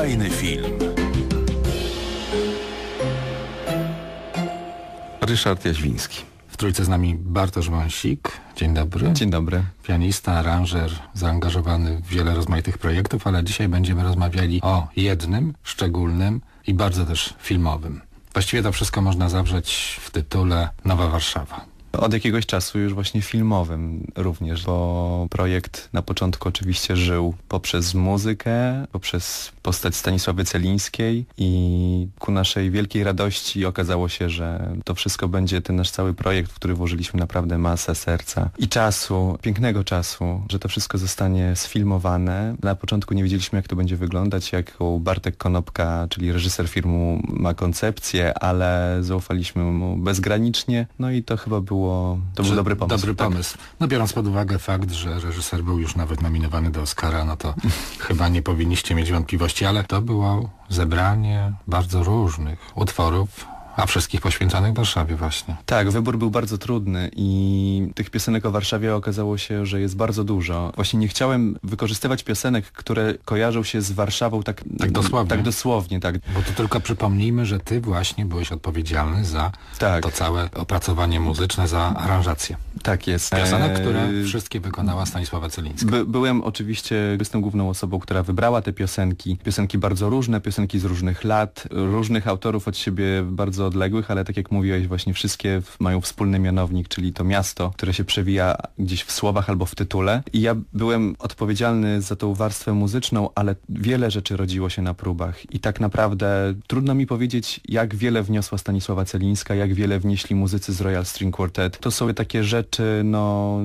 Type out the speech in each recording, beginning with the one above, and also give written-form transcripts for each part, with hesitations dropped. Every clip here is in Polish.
Fajny film. Ryszard Jaźwiński. W Trójce z nami Bartosz Wąsik. Dzień dobry. Dzień dobry. Pianista, aranżer, zaangażowany w wiele rozmaitych projektów, ale dzisiaj będziemy rozmawiali o jednym, szczególnym i bardzo też filmowym. Właściwie to wszystko można zawrzeć w tytule Nowa Warszawa. Od jakiegoś czasu już właśnie filmowym również, bo projekt na początku oczywiście żył poprzez muzykę, poprzez postać Stanisławy Celińskiej i ku naszej wielkiej radości okazało się, że to wszystko będzie ten nasz cały projekt, w który włożyliśmy naprawdę masę serca i czasu, pięknego czasu, że to wszystko zostanie sfilmowane. Na początku nie wiedzieliśmy, jak to będzie wyglądać, jaką Bartek Konopka, czyli reżyser filmu, ma koncepcję, ale zaufaliśmy mu bezgranicznie, no i to chyba było... To był dobry pomysł. Dobry pomysł. Tak? No, biorąc pod uwagę fakt, że reżyser był już nawet nominowany do Oscara, no to chyba nie powinniście mieć wątpliwości, ale to było zebranie bardzo różnych utworów, a wszystkich poświęconych Warszawie właśnie. Tak, wybór był bardzo trudny i tych piosenek o Warszawie okazało się, że jest bardzo dużo. Właśnie nie chciałem wykorzystywać piosenek, które kojarzą się z Warszawą tak dosłownie. Bo to tylko przypomnijmy, że ty właśnie byłeś odpowiedzialny za to całe opracowanie muzyczne, za aranżację. Tak jest. Piosenek, które wszystkie wykonała Stanisława Celińska. Byłem oczywiście, jestem główną osobą, która wybrała te piosenki. Piosenki bardzo różne, piosenki z różnych lat, różnych autorów od siebie bardzo odległych, ale tak jak mówiłeś, właśnie wszystkie mają wspólny mianownik, czyli to miasto, które się przewija gdzieś w słowach albo w tytule. I ja byłem odpowiedzialny za tą warstwę muzyczną, ale wiele rzeczy rodziło się na próbach i tak naprawdę trudno mi powiedzieć, jak wiele wniosła Stanisława Celińska, jak wiele wnieśli muzycy z Royal String Quartet. To są takie rzeczy, no...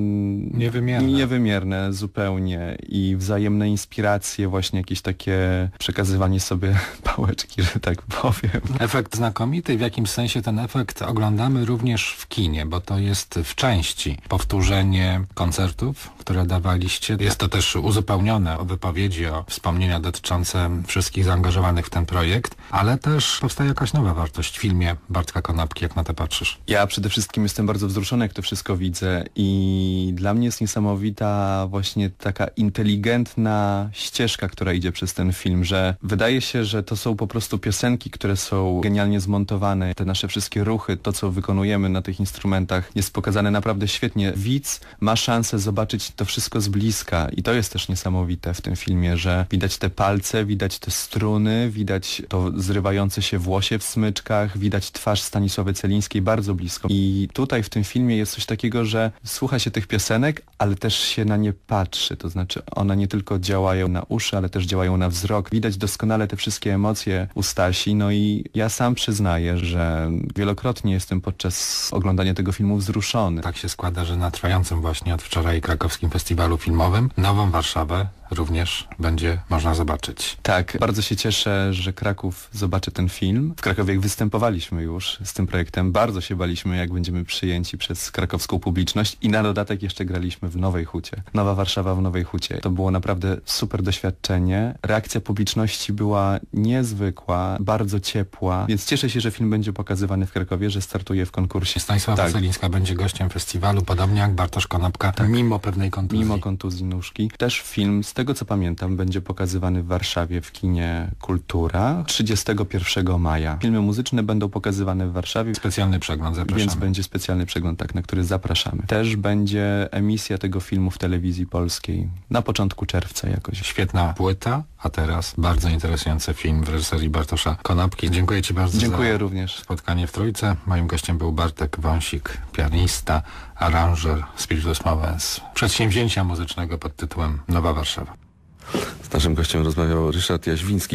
Niewymierne zupełnie i wzajemne inspiracje, właśnie jakieś takie przekazywanie sobie pałeczki, że tak powiem. Efekt znakomity. W jakimś sensie ten efekt oglądamy również w kinie, bo to jest w części powtórzenie koncertów, które dawaliście. Jest to też uzupełnione o wypowiedzi, o wspomnienia dotyczące wszystkich zaangażowanych w ten projekt, ale też powstaje jakaś nowa wartość w filmie Bartka Konopki, jak na to patrzysz. Ja przede wszystkim jestem bardzo wzruszony, jak to wszystko widzę i dla mnie jest niesamowita właśnie taka inteligentna ścieżka, która idzie przez ten film, że wydaje się, że to są po prostu piosenki, które są genialnie zmontowane. Te nasze wszystkie ruchy, to co wykonujemy na tych instrumentach jest pokazane naprawdę świetnie. Widz ma szansę zobaczyć to wszystko z bliska i to jest też niesamowite w tym filmie, że widać te palce, widać te struny, widać to zrywające się włosie w smyczkach, widać twarz Stanisławy Celińskiej bardzo blisko. I tutaj w tym filmie jest coś takiego, że słucha się tych piosenek, ale też się na nie patrzy. To znaczy one nie tylko działają na uszy, ale też działają na wzrok. Widać doskonale te wszystkie emocje u Stasi. No i ja sam przyznaję, że wielokrotnie jestem podczas oglądania tego filmu wzruszony. Tak się składa, że na trwającym właśnie od wczoraj krakowskim festiwalu filmowym Nową Warszawę również będzie można zobaczyć. Tak, bardzo się cieszę, że Kraków zobaczy ten film. W Krakowie występowaliśmy już z tym projektem. Bardzo się baliśmy, jak będziemy przyjęci przez krakowską publiczność i na dodatek jeszcze graliśmy w Nowej Hucie. Nowa Warszawa w Nowej Hucie. To było naprawdę super doświadczenie. Reakcja publiczności była niezwykła, bardzo ciepła, więc cieszę się, że film będzie pokazywany w Krakowie, że startuje w konkursie. Stanisława Celińska będzie gościem festiwalu, podobnie jak Bartosz Konopka, mimo pewnej kontuzji. Mimo kontuzji nóżki. Też film z tego co pamiętam, będzie pokazywany w Warszawie w kinie Kultura 31 maja. Filmy muzyczne będą pokazywane w Warszawie. Specjalny przegląd, zapraszamy. Więc będzie specjalny przegląd, tak, na który zapraszamy. Też będzie emisja tego filmu w telewizji polskiej na początku czerwca jakoś. Świetna płyta, a teraz bardzo interesujący film w reżyserii Bartosza Konopki. Dziękuję Ci bardzo. Dziękuję również. Spotkanie w Trójce. Moim gościem był Bartek Wąsik, pianista, aranżer Spiritus Mowens, przedsięwzięcia muzycznego pod tytułem Nowa Warszawa. Z naszym gościem rozmawiał Ryszard Jaźwiński.